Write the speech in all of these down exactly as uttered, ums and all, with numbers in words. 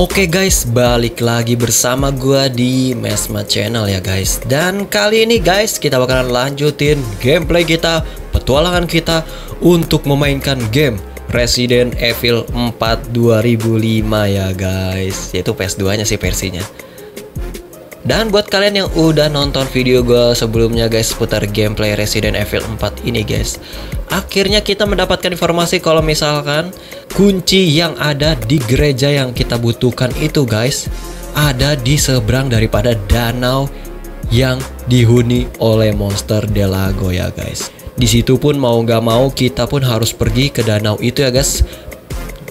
Oke guys, balik lagi bersama gua di MassMuch Channel ya guys. Dan kali ini guys, kita bakalan lanjutin gameplay kita, petualangan kita untuk memainkan game Resident Evil empat dua ribu lima ya guys. Yaitu P S dua nya sih versinya. Dan buat kalian yang udah nonton video gue sebelumnya guys seputar gameplay Resident Evil empat ini guys, akhirnya kita mendapatkan informasi kalau misalkan kunci yang ada di gereja yang kita butuhkan itu guys ada di seberang daripada danau yang dihuni oleh monster Del Lago ya guys. Disitu pun mau gak mau kita pun harus pergi ke danau itu ya guys,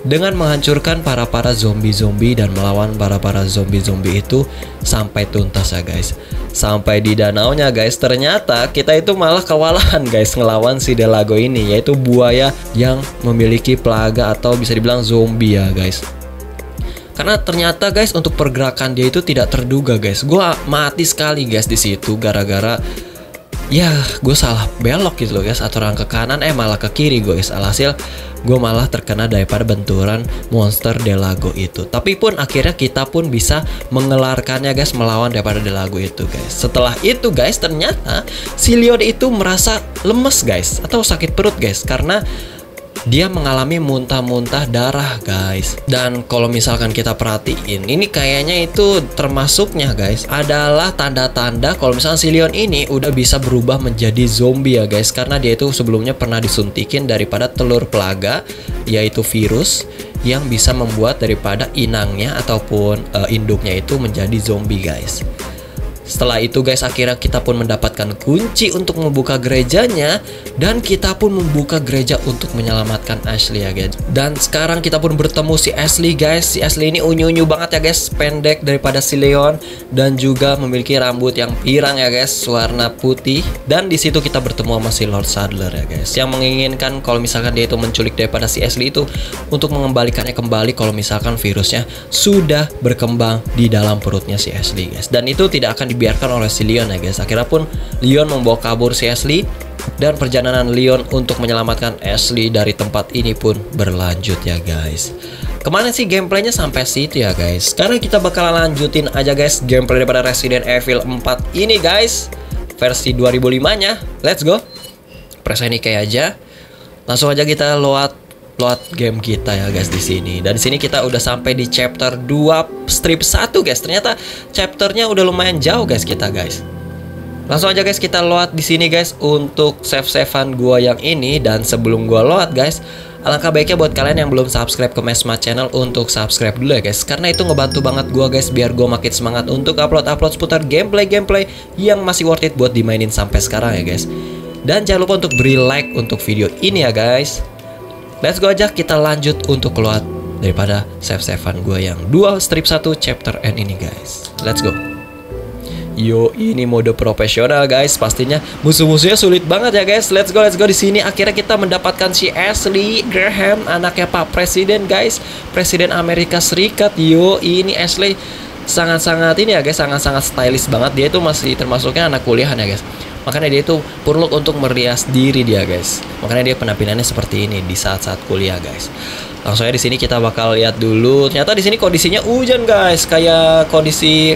dengan menghancurkan para-para zombie-zombie dan melawan para-para zombie-zombie itu sampai tuntas ya guys. Sampai di danaunya guys, ternyata kita itu malah kewalahan guys ngelawan si Del Lago ini, yaitu buaya yang memiliki plaga atau bisa dibilang zombie ya guys. Karena ternyata guys untuk pergerakan dia itu tidak terduga guys. Gua mati sekali guys di situ gara-gara ya gue salah belok gitu loh guys, aturan ke kanan eh malah ke kiri guys. Alhasil gue malah terkena daripada benturan monster Del Lago itu. Tapi pun akhirnya kita pun bisa mengelarkannya guys, melawan daripada Del Lago itu guys. Setelah itu guys, ternyata si Leon itu merasa lemes guys, atau sakit perut guys, karena dia mengalami muntah-muntah darah guys. Dan kalau misalkan kita perhatiin, ini kayaknya itu termasuknya guys adalah tanda-tanda kalau misalkan si Leon ini udah bisa berubah menjadi zombie ya guys. Karena dia itu sebelumnya pernah disuntikin daripada telur plaga, yaitu virus yang bisa membuat daripada inangnya ataupun uh, induknya itu menjadi zombie guys. Setelah itu guys, akhirnya kita pun mendapatkan kunci untuk membuka gerejanya, dan kita pun membuka gereja untuk menyelamatkan Ashley ya guys. Dan sekarang kita pun bertemu si Ashley guys. Si Ashley ini unyu-unyu banget ya guys, pendek daripada si Leon, dan juga memiliki rambut yang pirang ya guys, warna putih. Dan di situ kita bertemu sama si Lord Saddler ya guys, yang menginginkan kalau misalkan dia itu menculik daripada si Ashley itu untuk mengembalikannya kembali kalau misalkan virusnya sudah berkembang di dalam perutnya si Ashley guys. Dan itu tidak akan di biarkan oleh si Leon ya guys. Akhirnya pun Leon membawa kabur si Ashley, dan perjalanan Leon untuk menyelamatkan Ashley dari tempat ini pun berlanjut ya guys. Kemana sih gameplaynya sampai situ ya guys? Sekarang kita bakalan lanjutin aja guys gameplay daripada Resident Evil empat ini guys, versi dua ribu lima nya. Let's go. Press ini kayak aja. Langsung aja kita load load game kita ya guys di sini. Dan di sini kita udah sampai di chapter dua strip satu guys. Ternyata chapternya udah lumayan jauh guys kita guys. Langsung aja guys kita load di sini guys untuk save-savean gua yang ini. Dan sebelum gua load guys, alangkah baiknya buat kalian yang belum subscribe ke MassMuch Channel untuk subscribe dulu ya guys, karena itu ngebantu banget gua guys biar gua makin semangat untuk upload-upload seputar gameplay-gameplay yang masih worth it buat dimainin sampai sekarang ya guys. Dan jangan lupa untuk beri like untuk video ini ya guys. Let's go aja, kita lanjut untuk keluar daripada save-savean gue yang dua strip satu chapter N ini guys. Let's go. Yo, ini mode profesional guys. Pastinya musuh-musuhnya sulit banget ya guys. Let's go, let's go. Di sini akhirnya kita mendapatkan si Ashley Graham, anaknya Pak Presiden guys, Presiden Amerika Serikat. Yo, ini Ashley sangat-sangat ini ya guys, sangat-sangat stylish banget. Dia itu masih termasuknya anak kuliahan ya guys. Makanya dia itu perlu untuk merias diri dia guys. Makanya dia penampilannya seperti ini di saat-saat kuliah guys. Langsung aja di sini kita bakal lihat dulu. Ternyata di sini kondisinya hujan guys, kayak kondisi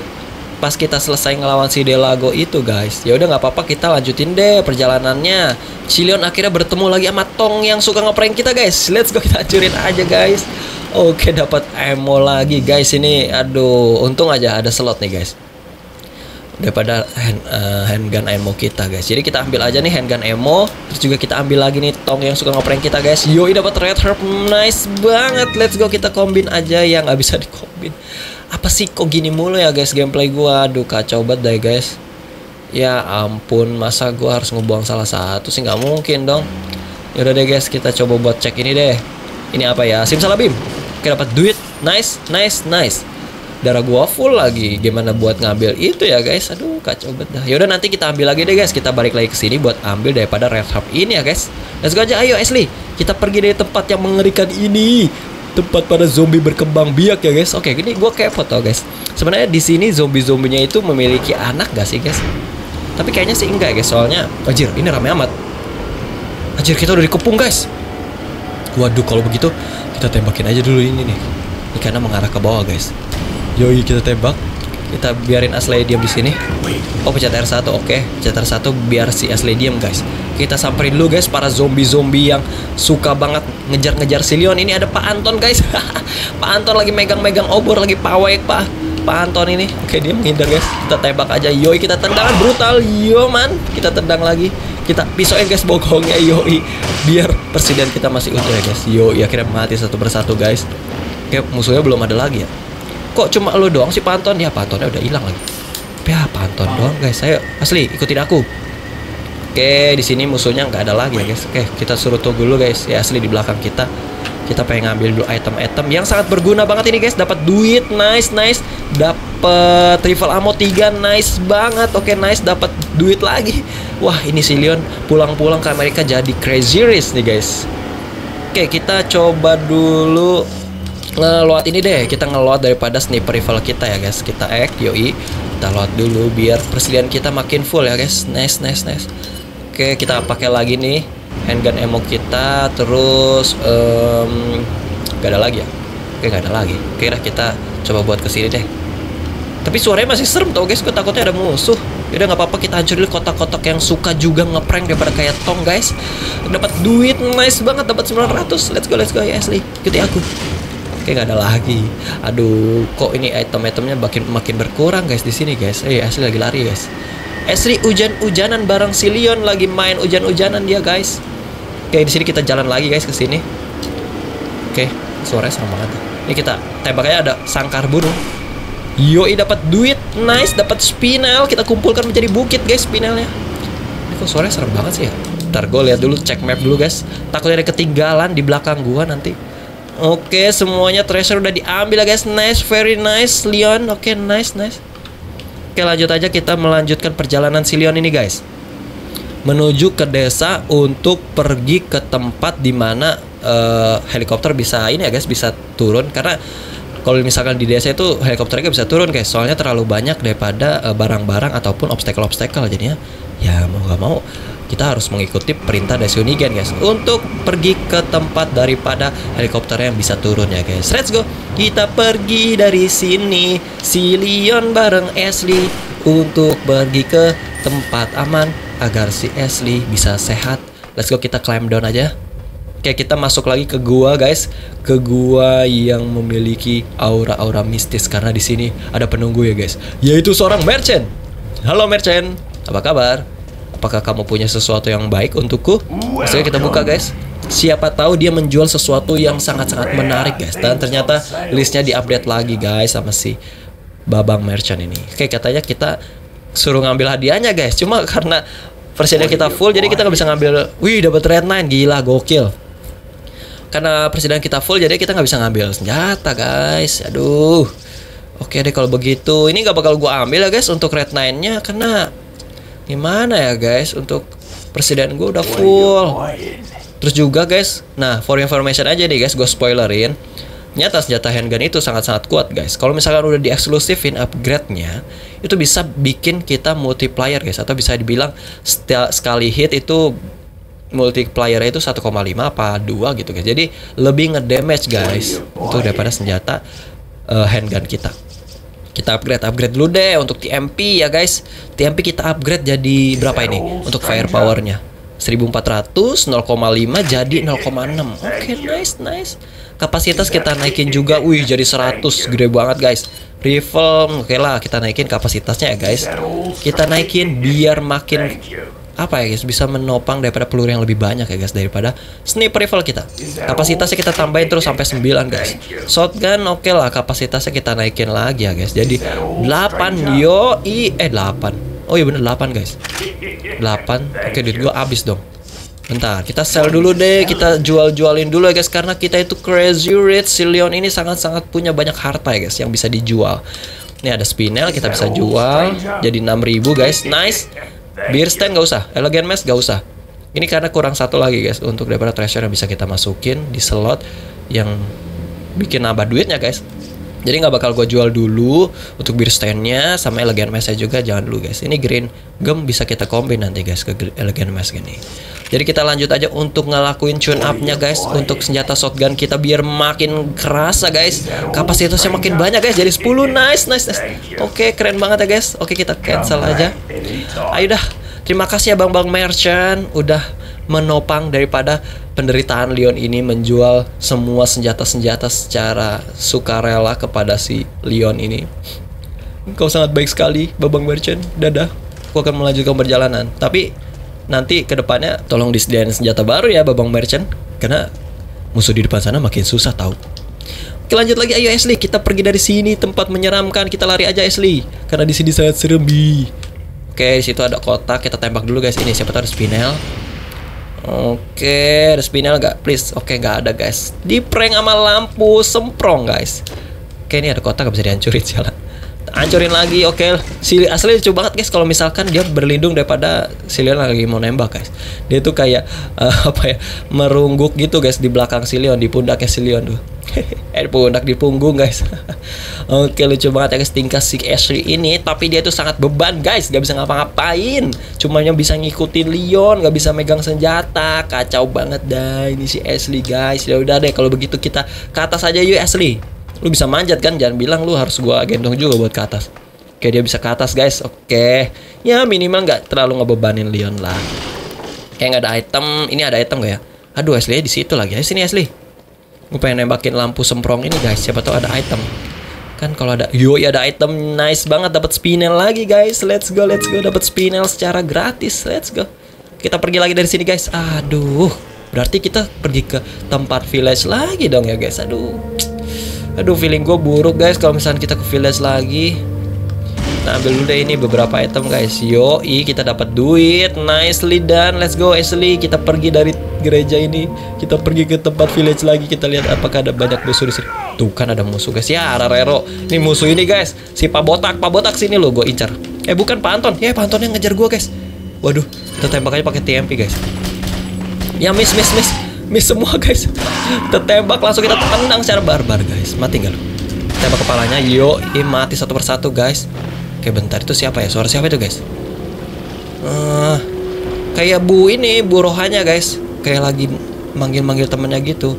pas kita selesai ngelawan si Del Lago itu guys. Ya udah nggak apa-apa, kita lanjutin deh perjalanannya. Si Leon akhirnya bertemu lagi sama Tong yang suka ngeprank kita guys. Let's go, kita hancurin aja guys. Oke, dapat ammo lagi guys ini. Aduh, untung aja ada slot nih guys daripada hand, uh, handgun ammo kita guys. Jadi kita ambil aja nih handgun ammo, terus juga kita ambil lagi nih Tong yang suka ngeprank kita guys. Yoi, dapat red herb, nice banget. Let's go, kita kombin aja yang nggak bisa dikombin. Apa sih kok gini mulu ya guys gameplay gua? Aduh, kacau banget deh guys. Ya ampun, masa gua harus ngebuang salah satu sih, nggak mungkin dong. Yaudah deh guys, kita coba buat cek ini deh. Ini apa ya? Simsalabim. Oke, dapat duit. Nice, nice, nice. Darah gua full lagi. Gimana buat ngambil itu ya guys? Aduh, kacau banget dah. Yaudah, nanti kita ambil lagi deh guys. Kita balik lagi ke sini buat ambil daripada red herb ini ya guys. Let's go aja. Ayo Ashley, kita pergi dari tempat yang mengerikan ini, tempat pada zombie berkembang biak ya guys. Oke, ini gua kepo tau guys, sebenarnya di sini zombie-zombinya itu memiliki anak gak sih guys? Tapi kayaknya sih enggak ya guys, soalnya anjir ini rame amat. Anjir, kita udah dikepung guys. Waduh, kalau begitu kita tembakin aja dulu ini nih. Ini karena mengarah ke bawah, guys. Yoi, kita tembak. Kita biarin Ashley diam di sini. Oh, pencet R satu. Oke, pencet R satu biar si Ashley diam, guys. Kita samperin dulu, guys, para zombie-zombie yang suka banget ngejar-ngejar si Leon. Ini ada Pak Anton, guys. Pak Anton lagi megang-megang obor, lagi pawai, Pak. Pak Anton ini. Oke, dia menghindar, guys. Kita tembak aja. Yoi, kita tendangan brutal. Yo, man. Kita tendang lagi. Kita pisauin, guys, bokongnya. Yoi, biar presiden kita masih utuh, ya, guys. Yoi, akhirnya mati satu persatu, guys. Oke, musuhnya belum ada lagi, ya. Kok cuma lo doang sih, Pak Anton? Ya, Pak Antonnya udah hilang lagi. Ya, Pak Anton doang, guys. Ayo, Ashley, ikutin aku. Oke, di sini musuhnya nggak ada lagi, ya, guys. Oke, kita suruh tunggu dulu, guys. Ya, Ashley di belakang kita. Kita pengen ngambil dulu item-item yang sangat berguna banget ini, guys. Dapat duit, nice, nice. Dapat rival ammo tiga, nice banget. Oke, nice, dapat duit lagi. Wah, ini si Leon pulang-pulang ke Amerika jadi crazy rich nih, guys. Oke, kita coba dulu ngeluat ini deh, kita ngeluat daripada sniper rival kita, ya, guys. Kita ek, yoi, kita load dulu biar persediaan kita makin full, ya, guys. Nice, nice, nice. Oke, kita pakai lagi nih handgun ammo kita. Terus um, gak ada lagi, ya. Oke, gak ada lagi. Oke, nah, kita coba buat kesini deh. Tapi suaranya masih serem tau, guys. Gue takutnya ada musuh. Yaudah, gak apa-apa, kita hancurin kotak-kotak yang suka juga ngeprank daripada kayak tong, guys. Dapat duit, nice banget, dapat sembilan ratus. Let's go, let's go, ya, Ashley, ikuti aku. Oke, nggak ada lagi. Aduh, kok ini item-itemnya makin makin berkurang, guys, di sini, guys. Eh, Ashley lagi lari, guys. Ashley hujan-hujanan bareng si Leon, lagi main hujan-hujanan dia, guys. Oke, di sini kita jalan lagi, guys, ke sini. Oke, suaranya sama banget. Ini kita tembaknya ada sangkar burung. Yoi, dapat duit, nice, dapat spinel. Kita kumpulkan menjadi bukit, guys, spinelnya. Ini kok suaranya serem banget sih, ya. Ntar gue lihat dulu, cek map dulu, guys. Takutnya ada ketinggalan di belakang gua nanti. Oke, semuanya treasure udah diambil, ya, guys. Nice, very nice, Leon. Oke, nice, nice. Oke, lanjut aja, kita melanjutkan perjalanan si Leon ini, guys. Menuju ke desa untuk pergi ke tempat dimana uh, helikopter bisa ini, ya, guys, bisa turun. Karena kalau misalkan di desa itu helikopternya bisa turun, guys. Soalnya terlalu banyak daripada barang-barang uh, ataupun obstacle-obstacle. Jadinya, ya mau gak mau kita harus mengikuti perintah dari Hunnigan, guys, untuk pergi ke tempat daripada helikopter yang bisa turun, ya, guys. Let's go, kita pergi dari sini. Si Leon bareng Ashley untuk pergi ke tempat aman agar si Ashley bisa sehat. Let's go, kita climb down aja. Oke, kita masuk lagi ke gua, guys. Ke gua yang memiliki aura-aura mistis karena di sini ada penunggu, ya, guys, yaitu seorang merchant. Halo, merchant, apa kabar? Apakah kamu punya sesuatu yang baik untukku? Maksudnya kita buka, guys. Siapa tahu dia menjual sesuatu yang sangat-sangat menarik, guys. Dan ternyata listnya diupdate lagi, guys, sama si babang merchant ini. Oke, katanya kita suruh ngambil hadiahnya, guys. Cuma karena presiden kita full, jadi kita nggak bisa ngambil. Wih, dapat Red nine, gila, gokil. Karena presiden kita full, jadi kita nggak bisa ngambil senjata, guys. Aduh. Oke deh kalau begitu. Ini nggak bakal gua ambil, ya, guys, untuk Red nine-nya karena gimana, ya, guys, untuk presiden gue udah full. Terus juga, guys, nah, for information aja nih, guys, gue spoilerin. Nyata senjata handgun itu sangat-sangat kuat, guys. Kalau misalkan udah dieksklusifin upgrade-nya, itu bisa bikin kita multiplier, guys. Atau bisa dibilang sekali hit itu multipliernya itu satu koma lima apa dua gitu, guys. Jadi lebih ngedamage, guys, itu daripada senjata uh, handgun kita. Kita upgrade-upgrade dulu deh untuk T M P, ya, guys. T M P kita upgrade jadi berapa ini? Untuk firepower-nya seribu empat ratus, nol koma lima jadi nol koma enam. Oke, nice, nice. Kapasitas kita naikin juga. Wih, jadi seratus. Gede banget, guys. Rifle, oke lah, kita naikin kapasitasnya, ya, guys. Kita naikin biar makin apa, ya, guys, bisa menopang daripada peluru yang lebih banyak, ya, guys, daripada sniper rifle kita. Kapasitasnya kita tambahin terus sampai sembilan, guys. Shotgun, oke okay lah, kapasitasnya kita naikin lagi, ya, guys. Jadi delapan, yo i eh delapan. Oh iya bener, delapan, guys. delapan. Oke, okay, duit gua habis dong. Bentar, kita sell dulu deh, kita jual-jualin dulu, ya, guys, karena kita itu crazy rich. Si Leon ini sangat-sangat punya banyak harta, ya, guys, yang bisa dijual. Ini ada spinel, kita bisa jual jadi enam ribu, guys. Nice. Beer stand gak usah, elegan mesh gak usah. Ini karena kurang satu lagi, guys, untuk daripada treasure yang bisa kita masukin di slot yang bikin nambah duitnya, guys. Jadi nggak bakal gue jual dulu untuk beer stand-nya sama elegan mesh-nya juga jangan dulu, guys. Ini green gem bisa kita kombin nanti, guys, ke elegan mesh gini. Jadi kita lanjut aja untuk ngelakuin tune upnya guys, untuk senjata shotgun kita biar makin kerasa guys, kapasitasnya makin banyak guys. Jadi sepuluh, nice nice, nice. Oke, keren banget ya guys. Oke, kita cancel aja. Ayo dah. Terima kasih ya Bang-Bang Merchant udah menopang daripada penderitaan Leon ini, menjual semua senjata-senjata secara sukarela kepada si Leon ini. Kau sangat baik sekali Bang-Bang Merchant. Dadah. Aku akan melanjutkan perjalanan. Tapi nanti kedepannya tolong disediain senjata baru ya Bang-Bang Merchant, karena musuh di depan sana makin susah tahu. Oke, lanjut lagi. Ayo Ashley, kita pergi dari sini, tempat menyeramkan. Kita lari aja Ashley, karena di sini sangat serem. Oke, di situ ada kotak, kita tembak dulu guys. Ini siapa tahu ada Spinel. Oke, ada Spinel nggak? Please. Oke, nggak ada guys. Di prank sama lampu semprong guys. Oke, ini ada kotak nggak bisa dihancurin, sialan. Hancurin lagi. Oke, si Ashley lucu banget guys. Kalau misalkan dia berlindung daripada si Leon lagi mau nembak guys, dia tuh kayak uh, apa ya, merungguk gitu guys di belakang si Leon, di pundaknya si Leon tuh. Eh, pundak, di punggung guys. Oke, lucu banget ya guys tingkah si Ashley ini. Tapi dia tuh sangat beban guys, gak bisa ngapa-ngapain, cumanya bisa ngikutin Leon, gak bisa megang senjata. Kacau banget dah ini si Ashley guys. Ya udah deh, kalau begitu kita ke atas aja yuk Ashley. Lu bisa manjat kan, jangan bilang lu harus gua gendong juga buat ke atas. Oke, dia bisa ke atas guys. Oke, ya minimal gak terlalu ngebebanin Leon lah. Kayak gak ada item. Ini ada item gak ya? Aduh, Ashley di situ lagi. Ayo sini Ashley, gue pengen nembakin lampu semprong ini guys, siapa tahu ada item kan. Kalau ada, yoi ada item, nice banget. Dapat Spinel lagi guys, let's go let's go, dapat Spinel secara gratis, let's go. Kita pergi lagi dari sini guys. Aduh, berarti kita pergi ke tempat village lagi dong ya guys. Aduh, aduh, feeling gue buruk guys kalau misalnya kita ke village lagi. Nah, ambil dulu deh ini beberapa item guys. Yoi, kita dapat duit, nicely done. Let's go Ashley, kita pergi dari gereja ini, kita pergi ke tempat village lagi. Kita lihat apakah ada banyak musuh di sini. Tuh kan ada musuh guys. Ya, Rarero. Nih musuh ini guys, si Pak Botak. Pak Botak sini lo, gue incar. Eh, bukan Pak Anton. Ya, Pak Anton yang ngejar gue guys. Waduh, kita tembak aja pakai T M P guys. Ya, miss miss miss miss semua guys. Kita tembak, langsung kita tendang secara barbar guys. Mati nggak lo? Tembak kepalanya. Yo, ini mati satu persatu guys. Oke, bentar, itu siapa ya? Suara siapa itu guys? Uh, kayak bu ini, bu rohanya guys. Kayak lagi manggil-manggil temennya gitu.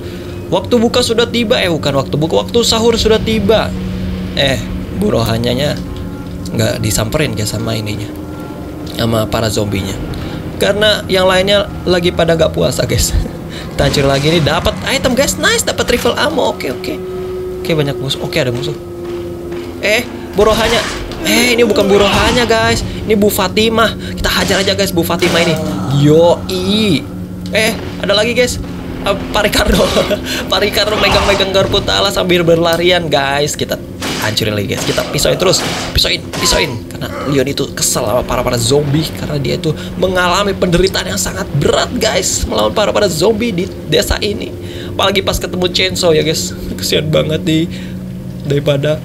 Waktu buka sudah tiba. Eh, bukan waktu buka, waktu sahur sudah tiba. Eh, bu rohanyanya nggak disamperin ya sama ininya, sama para zombinya, karena yang lainnya lagi pada nggak puasa guys. Kita hancur lagi nih. Dapat item guys, nice. Dapat rifle ammo. Oke, oke. Oke, banyak musuh. Oke, ada musuh. Eh, bu rohanya. Eh, ini bukan bu rohanya guys, ini Bu Fatimah. Kita hajar aja guys Bu Fatimah ini. Yoi. Eh, ada lagi guys, uh, Pak Ricardo. Pak Ricardo megang-megang garpu ta'ala sambil berlarian guys. Kita hancurin lagi guys, kita pisoin terus. Pisoin, pisoin. Karena Leon itu kesel sama para-para zombie, karena dia itu mengalami penderitaan yang sangat berat guys, melawan para-para zombie di desa ini. Apalagi pas ketemu Chainsaw ya guys. Kesian banget nih, daripada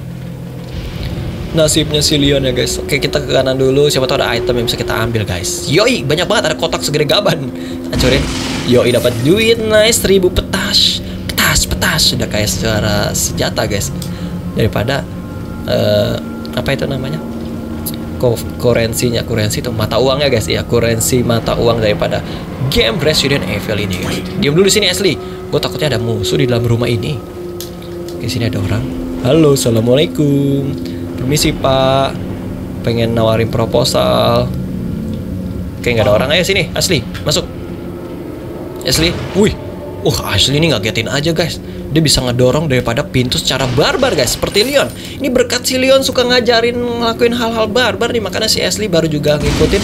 nasibnya si Leon ya guys. Oke, kita ke kanan dulu, siapa tahu ada item yang bisa kita ambil guys. Yoi, banyak banget, ada kotak segede gaban. Hancurin. Yoi, dapat duit, nice. Seribu petas. Petas, petas. Sudah kayak suara senjata guys. Daripada uh, apa itu namanya, kurensinya, kurensi itu mata uangnya guys. Ya, kurensi mata uang daripada game Resident Evil ini guys. Diam dulu sini Ashley, gue takutnya ada musuh di dalam rumah ini. Di sini ada orang. Halo, assalamualaikum. Permisi pak, pengen nawarin proposal. Oke, nggak ada orang. Ayo sini Ashley, masuk Ashley. Wih, uh Ashley ini ngagetin aja guys. Dia bisa ngedorong daripada pintu secara barbar guys, seperti Leon. Ini berkat si Leon suka ngajarin ngelakuin hal-hal barbar nih, makanya si Ashley baru juga ngikutin,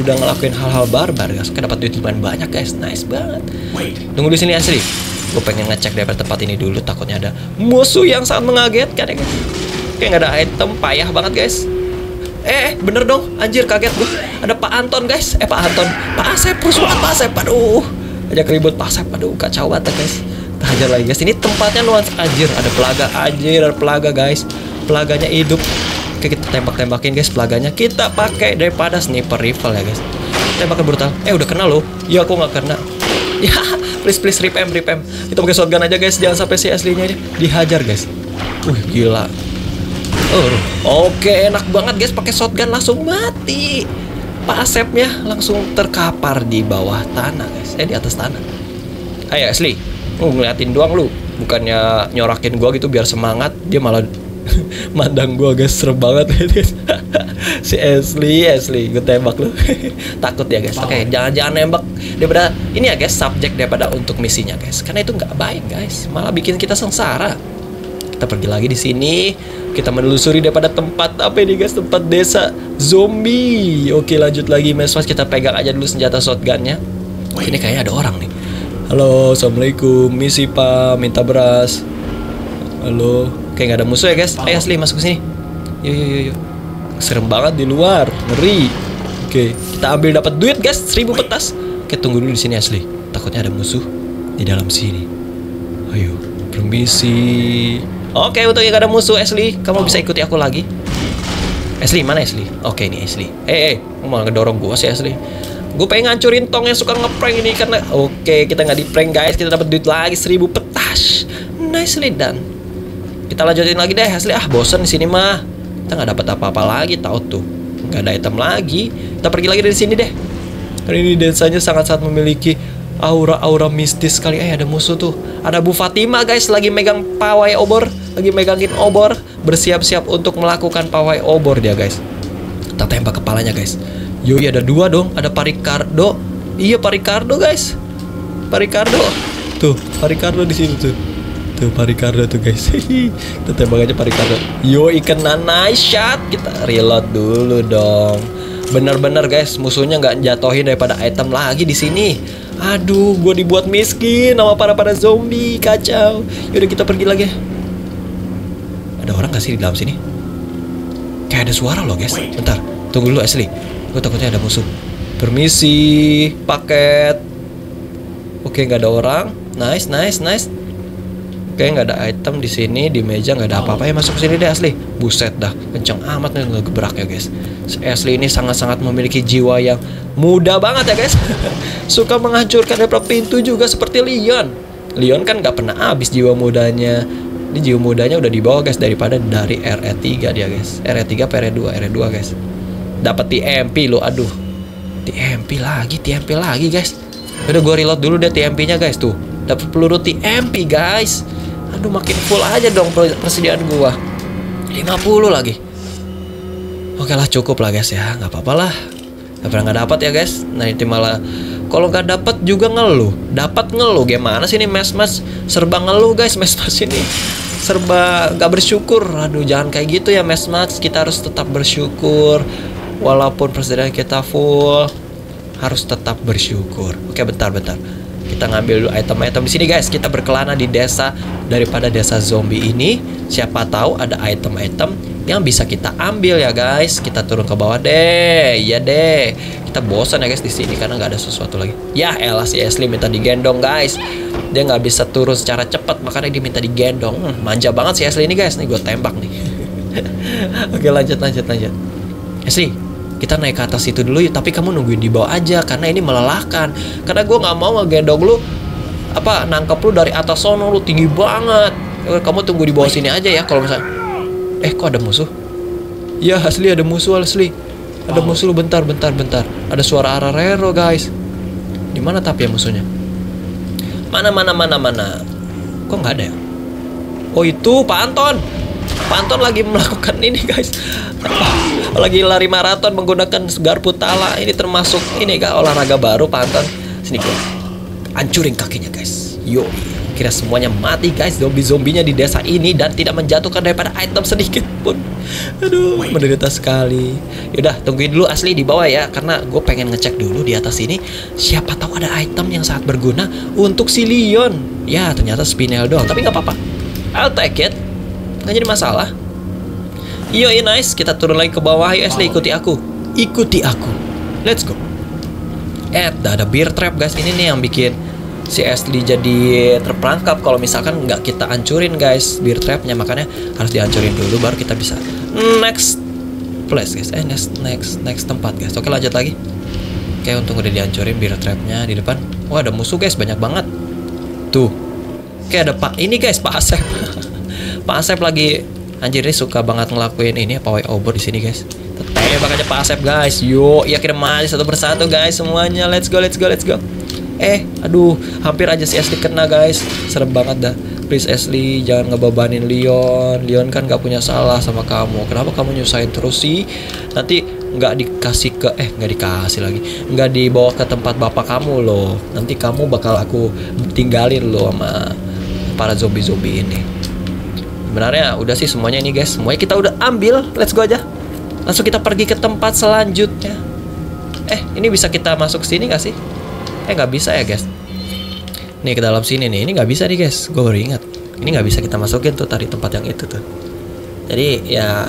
udah ngelakuin hal-hal barbar guys. Oke, dapat duit lumayan banyak guys, nice banget. Tunggu di sini Ashley, gue pengen ngecek daripada tempat ini dulu, takutnya ada musuh yang sangat mengagetkan ya guys. Kayak nggak ada item, payah banget guys. Eh, bener dong, anjir kaget gue. Ada Pak Anton guys, eh Pak Anton, Pak Asep, persoalan Pak Asep, aduh. Aja keribut Pak Asep, aduh kacau banget guys. Kita hajar lagi guys, ini tempatnya nuansa anjir. Ada pelaga, anjir ada pelaga guys. Pelaganya hidup. Oke, kita tembak-tembakin guys pelaganya. Kita pakai daripada sniper rifle ya guys. Tembakan brutal. Eh, udah kena loh. Ya, aku nggak kena. Ya, please please rip em, rip em. Kita pakai shotgun aja guys, jangan sampai si aslinya aja dihajar guys. Wih, gila. Uh, Oke, okay, enak banget guys, pakai shotgun langsung mati. kenapa asepnya langsung terkapar di bawah tanah, guys. Eh, di atas tanah. Ayo, Ashley. Oh, ngeliatin doang lu. Bukannya nyorakin gua gitu biar semangat, dia malah mandang gua, guys. Serem banget. Si Ashley, Ashley, gue tembak lu. Takut ya, guys. Oke, okay, jangan-jangan nembak. Daripada ini ya, guys, subjek daripada untuk misinya, guys. Karena itu nggak baik, guys. Malah bikin kita sengsara. Kita pergi lagi di sini. Kita menelusuri daripada tempat apa ini, guys? Tempat desa zombie. Oke, lanjut lagi, MassMuch. Kita pegang aja dulu senjata shotgunnya. Oh, ini kayaknya ada orang nih. Halo, assalamualaikum. Misi pak, minta beras. Halo. Kayak nggak ada musuh ya, guys. Ayo, Ashley, masuk ke sini. Yuk, yuk, yuk, yuk. Serem banget di luar, ngeri. Oke, kita ambil dapat duit, guys. Seribu petas. Oke, tunggu dulu di sini, Ashley. Takutnya ada musuh di dalam sini. Ayo, permisi. Oke, untungnya gak ada musuh, Ashley. Kamu bisa ikuti aku lagi. Ashley, mana Ashley? Oke, ini Ashley. Eh, eh, malah ngedorong gue sih, Ashley. Gue pengen ngancurin tong yang suka ngeprank ini karena... Oke, kita nggak di-prank, guys. Kita dapat duit lagi, seribu petas. Nicely done. Kita lanjutin lagi deh, Ashley. Ah, bosen di sini mah. Kita nggak dapat apa-apa lagi, tahu tuh. Nggak ada item lagi. Kita pergi lagi dari sini deh. Karena ini desanya sangat-sangat memiliki... aura-aura mistis kali. Eh, ada musuh tuh. Ada Bu Fatima, guys, lagi megang pawai obor, lagi megangin obor, bersiap-siap untuk melakukan pawai obor dia, guys. Kita tembak kepalanya, guys. Yoi, ada dua dong. Ada Pak Ricardo. Iya, Pak Ricardo, guys. Pak Ricardo. Tuh, Pak Ricardo di sini tuh. Tuh, Pak Ricardo tuh, guys. Kita tembak aja Pak Ricardo. Yoi, kena nice shot. Kita reload dulu dong. Bener-bener, guys, musuhnya nggak jatohin daripada item lagi di sini. Aduh, gue dibuat miskin sama para-para zombie, kacau. Yaudah, kita pergi lagi. Ada orang gak sih di dalam sini? Kayak ada suara loh, guys. Bentar, tunggu dulu, Ashley. Gue takutnya ada musuh. Permisi, paket. Oke, gak ada orang. Nice, nice, nice. Oke, gak ada item di sini. Di meja gak ada apa-apa. Ya, masuk ke sini deh, Ashley. Buset dah, kenceng amat nih ngegebrak ya, guys. Si Ashley ini sangat-sangat memiliki jiwa yang muda banget ya, guys. Suka menghancurkan daripada pintu juga seperti Leon. Leon kan gak pernah habis jiwa mudanya. Ini jiwa mudanya udah dibawa, guys, daripada dari R E tiga dia, guys. R E tiga ke R E dua, R E dua, guys. Dapat T M P loh, aduh. T M P lagi, T M P lagi, guys. Udah, gue reload dulu deh T M P-nya, guys, tuh. Dapat peluru T M P, guys. Aduh, makin full aja dong persediaan gua. lima puluh lagi. Oke lah, cukup lah, guys ya. Nggak apa-apa lah. Gak pernah nggak dapat ya, guys. Nah, itu malah kalau nggak dapat juga ngeluh. Dapat ngeluh gimana sih ini MassMuch? Serba ngeluh, guys. MassMuch ini serba nggak bersyukur. Aduh, jangan kayak gitu ya, MassMuch. Kita harus tetap bersyukur walaupun persediaan kita full. Harus tetap bersyukur. Oke, bentar-bentar. Kita ngambil dulu item-item di sini, guys. Kita berkelana di desa daripada desa zombie ini. Siapa tahu ada item-item yang bisa kita ambil ya, guys. Kita turun ke bawah deh. Iya deh. Kita bosan ya, guys, di sini karena nggak ada sesuatu lagi. Ya elah, si Ashley minta digendong, guys. Dia nggak bisa turun secara cepat, makanya dia minta digendong. Hmm, manja banget si Ashley ini, guys. Nih, gue tembak nih. Oke, lanjut, lanjut, lanjut. Ashley, kita naik ke atas itu dulu, tapi kamu nungguin di bawah aja karena ini melelahkan. Karena gue nggak mau ngegendong lu, apa nangkep lu dari atas sono, lu tinggi banget. Kamu tunggu di bawah sini aja ya. Kalau misalnya, eh, kok ada musuh? Ya, Ashley, ada musuh, Ashley. Ada musuh, bentar, bentar, bentar. Ada suara ararero, guys. Di mana tapi ya musuhnya? Mana, mana, mana, mana? Kok nggak ada ya? Oh, itu Pak Anton. Panton lagi melakukan ini, guys. Lagi lari maraton menggunakan garpu tala. Ini termasuk ini gak olahraga baru, Panton. Sini, guys. Hancurin kakinya, guys. Yo, kira semuanya mati, guys. Zombie-zombinya di desa ini dan tidak menjatuhkan daripada item sedikit pun. Aduh, menderita sekali. Yaudah, tungguin dulu Ashley di bawah ya, karena gue pengen ngecek dulu di atas ini. Siapa tahu ada item yang sangat berguna untuk si Leon. Ya, ternyata Spinel doang. Tapi nggak apa-apa. I'll take it. Nggak jadi masalah. Yo, yo, nice. Kita turun lagi ke bawah. Ayo, Ashley, ikuti aku. Ikuti aku. Let's go. Eh, ada bear trap, guys. Ini nih yang bikin si Ashley jadi terperangkap kalau misalkan nggak kita hancurin, guys, bear trapnya. Makanya harus dihancurin dulu baru kita bisa next place, guys. Eh, next next next tempat, guys. Oke, lanjut lagi. Oke, untung udah dihancurin bear trapnya di depan. Wah, ada musuh, guys, banyak banget. Tuh. Oke, ada Pak ini, guys, Pak Asep. Pak Asep lagi, anjir, ini suka banget ngelakuin ini pawai obor di sini, guys. Ketembak aja Pak Asep guys. Yo, ya akhirnya mati satu persatu guys semuanya. Let's go, let's go, let's go. Eh, aduh, hampir aja si Ashley kena guys. Serem banget dah. Please Ashley, jangan ngebebanin Leon. Leon kan gak punya salah sama kamu. Kenapa kamu nyusahin terus sih? Nanti nggak dikasih ke, eh nggak dikasih lagi, nggak dibawa ke tempat bapak kamu loh. Nanti kamu bakal aku tinggalin loh sama para zombie-zombie ini. Sebenarnya udah sih semuanya ini guys. Semuanya kita udah ambil. Let's go aja. Langsung kita pergi ke tempat selanjutnya. Eh, ini bisa kita masuk sini gak sih? Eh, nggak bisa ya guys. Nih ke dalam sini nih. Ini nggak bisa nih guys. Gue baru ingat. Ini nggak bisa kita masukin tuh tadi tempat yang itu tuh. Jadi ya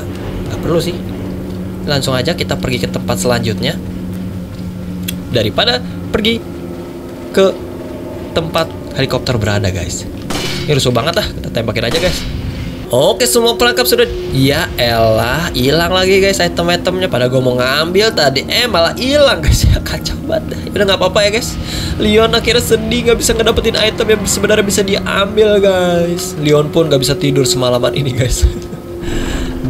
nggak perlu sih. Langsung aja kita pergi ke tempat selanjutnya. Daripada pergi ke tempat helikopter berada guys. Ini rusuh banget lah. Kita tembakin aja guys. Oke, semua perangkap sudah. Ya elah, hilang lagi guys item-itemnya. Pada gue mau ngambil tadi, eh malah hilang guys. Ya kacau banget. Udah nggak apa-apa ya guys. Leon akhirnya sedih nggak bisa ngedapetin item yang sebenarnya bisa diambil guys. Leon pun nggak bisa tidur semalaman ini guys.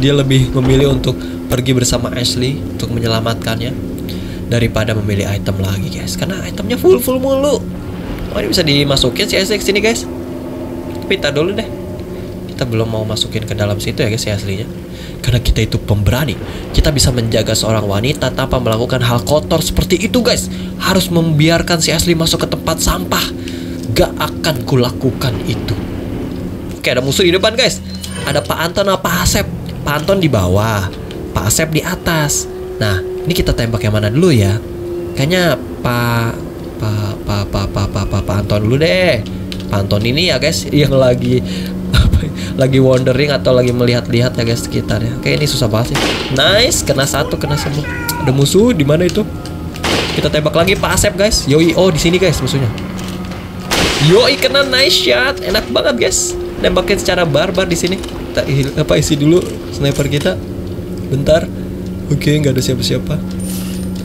Dia lebih memilih untuk pergi bersama Ashley untuk menyelamatkannya daripada memilih item lagi guys. Karena itemnya full-full mulu. Oh, ini bisa dimasukin si Ashley kesini guys. Tapi tar dulu deh. Kita belum mau masukin ke dalam situ ya guys ya aslinya. Karena kita itu pemberani. Kita bisa menjaga seorang wanita tanpa melakukan hal kotor seperti itu guys. Harus membiarkan si Ashley masuk ke tempat sampah. Gak akan kulakukan itu. Oke, ada musuh di depan guys. Ada Pak Anton sama Pak Asep. Pak Anton di bawah, Pak Asep di atas. Nah, ini kita tembak yang mana dulu ya? Kayaknya Pak Pak Pak Pak Pak Pak Pak Pak Anton dulu deh. Pak Anton ini ya guys yang lagi lagi wandering atau lagi melihat-lihat ya guys sekitarnya. Oke, ini susah banget sih. Nice, kena satu, kena semua. Ada musuh di mana itu? Kita tembak lagi Pak Asep guys. Yoi, oh di sini guys musuhnya. Yoi, kena, nice shot. Enak banget guys. Tembakin secara barbar di sini. Kita apa isi dulu sniper kita. Bentar. Oke, nggak ada siapa-siapa.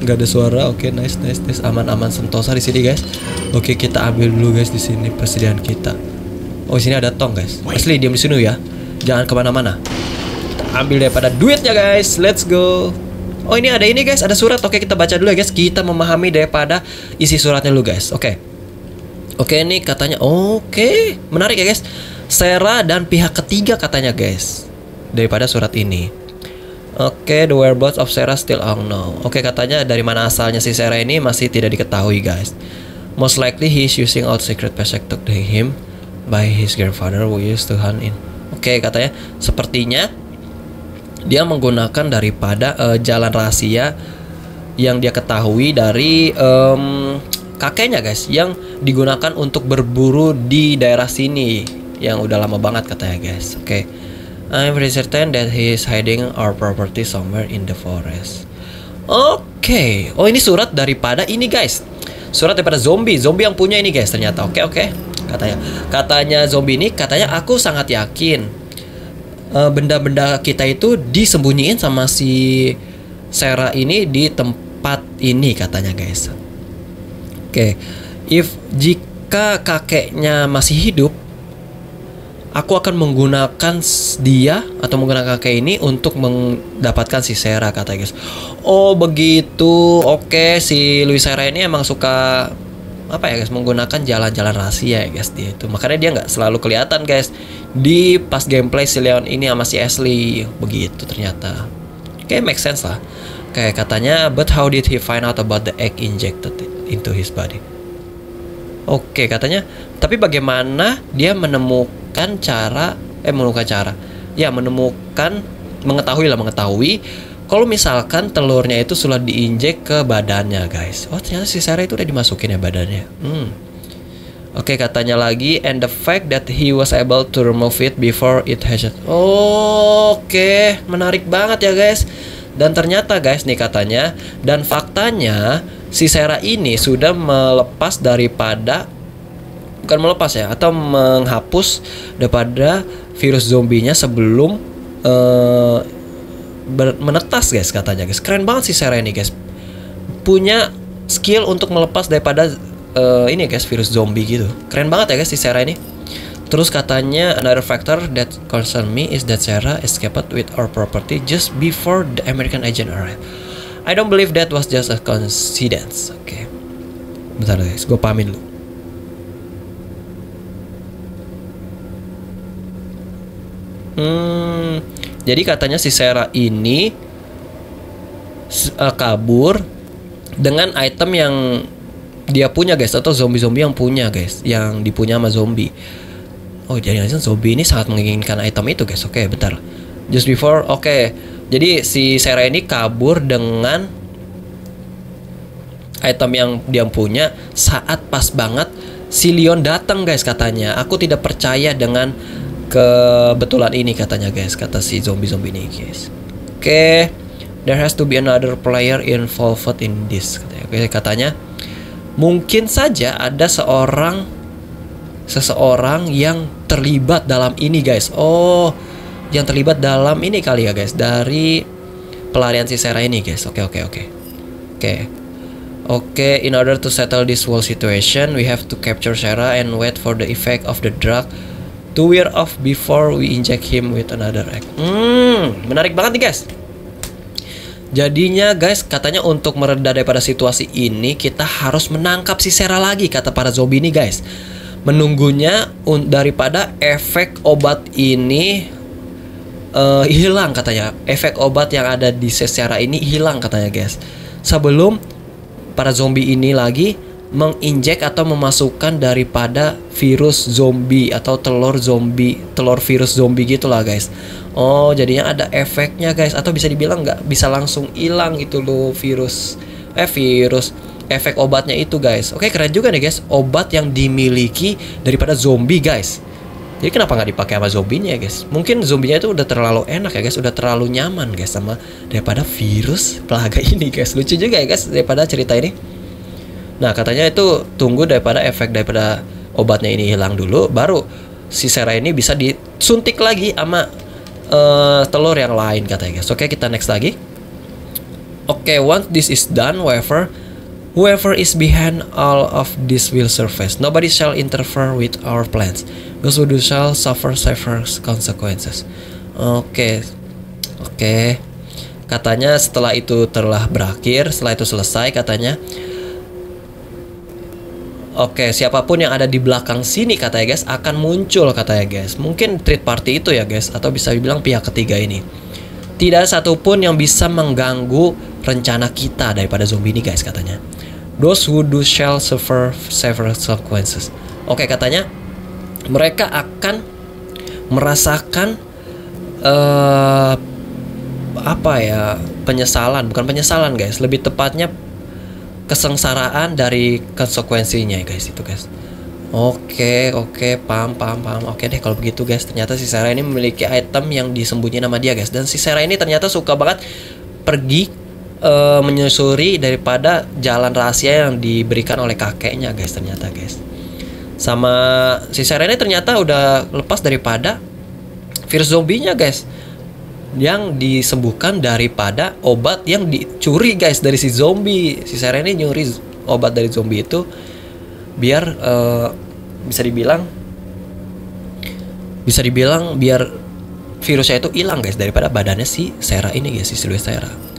Nggak ada suara. Oke, nice, nice, nice. Aman-aman sentosa di sini guys. Oke, kita ambil dulu guys di sini persediaan kita. Oh, sini ada tong guys. Ashley diam di sini ya. Jangan kemana-mana. Kita ambil daripada duitnya guys. Let's go. Oh, ini ada ini guys. Ada surat. Oke, kita baca dulu ya guys. Kita memahami daripada isi suratnya dulu guys. Oke. Oke, ini katanya. Oke. Menarik ya guys. Sera dan pihak ketiga katanya guys. Daripada surat ini. Oke, the whereabouts of Sera still unknown. Oke, katanya dari mana asalnya si Sera ini masih tidak diketahui guys. Most likely he is using out secret passage to him by his grandfather who used to hunt in. Oke, okay, katanya sepertinya dia menggunakan daripada uh, jalan rahasia yang dia ketahui dari um, kakeknya guys, yang digunakan untuk berburu di daerah sini yang udah lama banget katanya guys. Oke, okay. I'm pretty certain that he is hiding our property somewhere in the forest. Oke, okay. Oh, ini surat daripada ini guys. Surat daripada zombie, zombie yang punya ini guys ternyata. Oke, okay, oke. Okay. Katanya, katanya zombie ini, katanya aku sangat yakin benda-benda uh, kita itu disembunyiin sama si Sera ini di tempat ini katanya guys. Oke, okay. If jika kakeknya masih hidup, aku akan menggunakan dia atau menggunakan kakek ini untuk mendapatkan si Sera katanya guys. Oh begitu, oke, okay. Si Luis Sera ini emang suka apa ya guys, menggunakan jalan-jalan rahasia ya guys dia itu. Makanya dia nggak selalu kelihatan guys di pas gameplay si Leon ini sama si Ashley. Begitu ternyata. Kayak make sense lah. Kayak katanya, but how did he find out about the egg injected into his body? Oke, katanya. Tapi bagaimana dia menemukan cara Eh menemukan cara ya menemukan mengetahui lah mengetahui kalau misalkan telurnya itu sudah diinjek ke badannya guys. Oh, ternyata si Sera itu udah dimasukin ya badannya. Hmm. Oke, okay, katanya lagi, and the fact that he was able to remove it before it hatched. Oh, oke, okay. Menarik banget ya guys. Dan ternyata guys nih katanya, dan faktanya si Sera ini sudah melepas daripada, bukan melepas ya, atau menghapus daripada virus zombinya sebelum uh, menetas guys katanya guys. Keren banget si Sera ini guys. Punya skill untuk melepas daripada uh, ini guys virus zombie gitu. Keren banget ya guys si Sera ini. Terus katanya, another factor that concern me is that Sera escaped with our property just before the American agent arrived. I don't believe that was just a coincidence. Oke, okay. Bentar guys, gue pahamin dulu. Hmm, jadi katanya si Sera ini uh, kabur dengan item yang dia punya guys, atau zombie-zombie yang punya guys, yang dipunya sama zombie. Oh, jadi zombie ini sangat menginginkan item itu guys. Oke, okay, bentar. Just before, oke. Okay. Jadi si Sera ini kabur dengan item yang dia punya saat pas banget si Leon datang guys katanya. Aku tidak percaya dengan kebetulan ini katanya guys, kata si zombie-zombie ini guys. Oke, okay. There has to be another player involved in this katanya. Oke, okay, katanya mungkin saja ada seorang seseorang yang terlibat dalam ini guys. Oh, yang terlibat dalam ini kali ya guys, dari pelarian si Sera ini guys. Oke, oke, oke. Oke, oke. In order to settle this whole situation, we have to capture Sera and wait for the effect of the drug to wear off before we inject him with another egg. Hmm, menarik banget nih guys. Jadinya guys, katanya untuk mereda daripada situasi ini, kita harus menangkap si Sera lagi, kata para zombie ini guys. Menunggunya daripada efek obat ini uh, hilang katanya. Efek obat yang ada di Sera ini hilang katanya guys, sebelum para zombie ini lagi menginjek atau memasukkan daripada virus zombie atau telur zombie, telur virus zombie gitulah guys. Oh, jadinya ada efeknya guys, atau bisa dibilang nggak bisa langsung hilang gitu loh virus, eh virus efek obatnya itu guys. Oke, keren juga nih guys, obat yang dimiliki daripada zombie guys. Jadi kenapa nggak dipakai sama zombinya ya guys? Mungkin zombinya itu udah terlalu enak ya guys, udah terlalu nyaman guys sama daripada virus plaga ini guys. Lucu juga ya guys daripada cerita ini. Nah, katanya itu tunggu daripada efek daripada obatnya ini hilang dulu, baru si Sera ini bisa disuntik lagi sama uh, telur yang lain katanya guys. Oke, kita next lagi. Oke, once this is done, however, whoever is behind all of this will surface. Nobody shall interfere with our plans. Those who do shall suffer severe consequences. Oke, oke. Katanya setelah itu telah berakhir, setelah itu selesai katanya. Oke, siapapun yang ada di belakang sini katanya guys akan muncul katanya guys. Mungkin third party itu ya guys, atau bisa dibilang pihak ketiga ini. Tidak ada satupun yang bisa mengganggu rencana kita daripada zombie ini guys katanya. Those who do shall suffer several consequences. Oke, katanya mereka akan merasakan uh, apa ya, penyesalan, bukan penyesalan guys, lebih tepatnya kesengsaraan dari konsekuensinya guys itu guys. Oke, oke, paham, paham, paham. Oke deh kalau begitu guys. Ternyata si Sera ini memiliki item yang disembunyiin sama dia guys, dan si Sera ini ternyata suka banget pergi Uh, menyusuri daripada jalan rahasia yang diberikan oleh kakeknya guys ternyata guys. Sama si Sera ini ternyata udah lepas daripada virus zombinya guys, yang disembuhkan daripada obat yang dicuri guys dari si zombie. Si Sera ini nyuri obat dari zombie itu biar uh, bisa dibilang bisa dibilang biar virusnya itu hilang guys daripada badannya si Sera ini guys, si Luis Sera.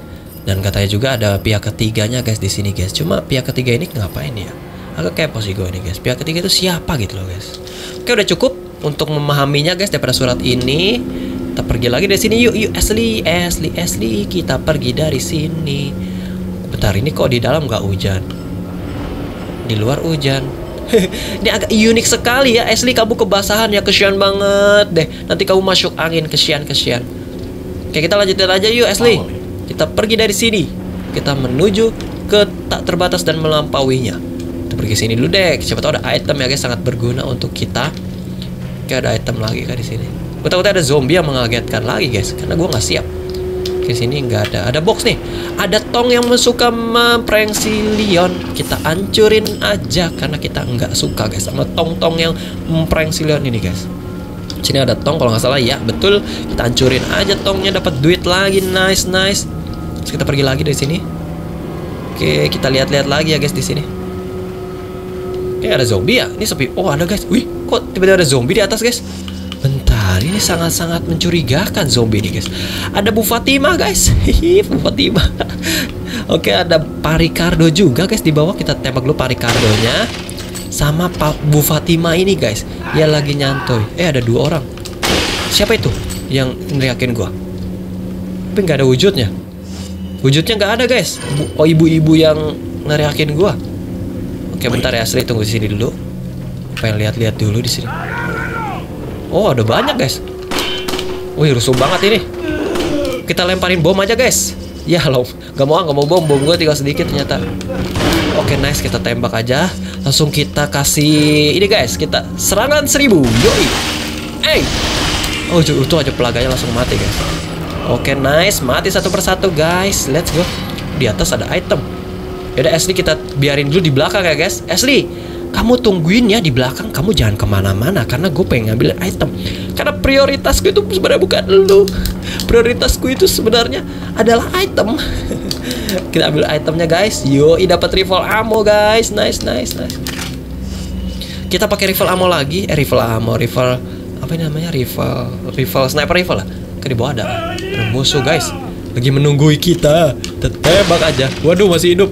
Dan katanya juga ada pihak ketiganya guys di sini guys. Cuma pihak ketiga ini ngapain ya? Agak kepo sih gue nih guys. Pihak ketiga itu siapa gitu loh guys. Oke, udah cukup untuk memahaminya guys daripada surat ini. Kita pergi lagi dari sini yuk, yuk Ashley, Ashley, Ashley. Kita pergi dari sini. Bentar, ini kok di dalam nggak hujan? Di luar hujan. Ini agak unik sekali ya Ashley, kamu kebasahan ya, kesian banget deh. Nanti kamu masuk angin, kesian, kesian. Oke, kita lanjutin aja yuk Ashley. Kita pergi dari sini. Kita menuju ke tak terbatas dan melampauinya. Kita pergi sini dulu deh. Siapa tahu ada item ya guys, sangat berguna untuk kita. Oke, ada item lagi kan di sini. Betul-betul ada zombie yang mengagetkan lagi guys, karena gue nggak siap. Oke, sini nggak ada. Ada box nih. Ada tong yang suka memprank si Leon. Kita hancurin aja karena kita nggak suka guys sama tong-tong yang memprank si Leon ini guys. Sini ada tong kalau nggak salah ya, betul. Kita hancurin aja tongnya, dapat duit lagi. Nice, nice. Terus kita pergi lagi dari sini. Oke, kita lihat-lihat lagi ya guys di sini. Ini ada zombie ya? Ini sepi. Oh ada guys. Wih, kok tiba-tiba ada zombie di atas guys? Bentar, ini sangat-sangat mencurigakan zombie ini guys. Ada Bu Fatima guys. Hihi, Bu Fatima. Oke, ada Pak Ricardo juga guys di bawah. Kita tembak dulu Pak Ricardonya. Sama Pak Bu Fatima ini guys. Dia lagi nyantoy. Eh ada dua orang. Siapa itu yang ngeriakin gua? Tapi nggak ada wujudnya. Wujudnya nggak ada guys. Oh ibu-ibu yang ngeriakin gua. Oke bentar ya Ashley, tunggu di sini dulu. Pengen lihat-lihat dulu di sini. Oh ada banyak guys. Wih rusuh banget ini. Kita lemparin bom aja guys. Ya lo nggak mau nggak mau bom bom gue tinggal sedikit ternyata. Oke nice, kita tembak aja. Langsung kita kasih ini guys. Kita serangan seribu. Yoi. Hey. Oh itu aja pelaganya langsung mati guys. Oke nice, mati satu persatu guys. Let's go. Di atas ada item. Yaudah Ashley kita biarin dulu di belakang ya guys. Ashley, kamu tungguin ya di belakang. Kamu jangan kemana-mana karena gue pengen ngambil item. Karena prioritasku itu sebenarnya bukan lu. Prioritasku itu sebenarnya adalah item. Kita ambil itemnya guys. Yoi dapat rifle ammo guys. Nice nice nice. Kita pakai rifle ammo lagi. Eh rifle ammo, rifle apa ini namanya? Rifle, rifle sniper rifle lah. Ke di bawah ada. Ada musuh guys. Lagi menunggu kita. Tembak aja. Waduh masih hidup.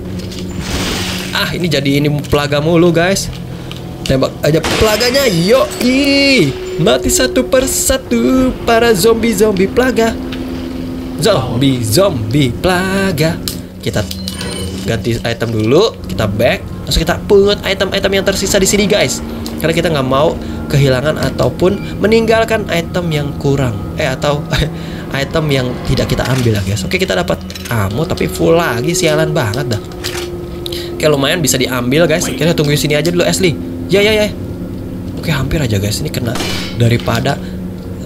Ah ini jadi ini pelaga mulu guys. Tembak aja pelaganya. Yoi. Mati satu persatu para zombie-zombie pelaga. Zombie-zombie pelaga. Kita ganti item dulu. Kita back. Langsung kita pungut item-item yang tersisa di sini guys. Karena kita nggak mau kehilangan ataupun meninggalkan item yang kurang. Eh atau item yang tidak kita ambil lah guys. Oke kita dapat ammo tapi full lagi. Sialan banget dah. Oke lumayan bisa diambil guys. Kita tungguin sini aja dulu Ashley. Ya ya ya. Oke hampir aja guys. Ini kena daripada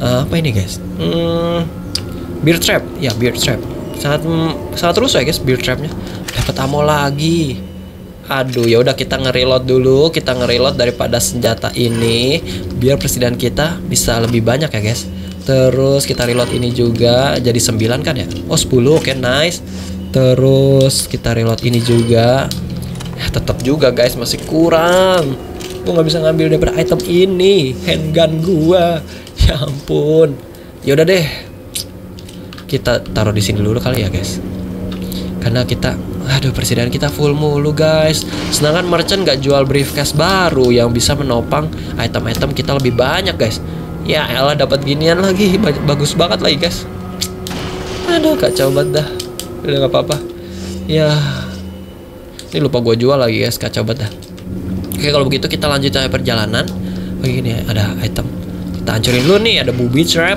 uh, apa ini guys? Hmm, bear trap. Ya bear trap. Sangat mm, sangat terus ya guys bear trapnya. Dapat ammo lagi. Aduh ya udah kita ngereload dulu. Kita ngereload daripada senjata ini. Biar presiden kita bisa lebih banyak ya guys. Terus kita reload ini juga jadi sembilan kan ya? Oh sepuluh. Oke nice. Terus kita reload ini juga. Tetap juga guys masih kurang. Gue nggak bisa ngambil daripada item ini. Handgun gua. Ya ampun. Ya udah deh. Kita taruh di sini dulu kali ya guys. Karena kita, aduh persediaan kita full mulu guys. Sedangkan merchant nggak jual briefcase baru yang bisa menopang item-item kita lebih banyak guys. Ya elah dapat ginian lagi. Bagus banget lagi guys. Aduh kacau banget dah. Udah nggak apa-apa. Ya. Ini lupa gue jual lagi guys, kacau banget dah. Oke kalau begitu kita lanjut aja perjalanan. Begini ada item. Kita hancurin dulu nih, ada booby trap.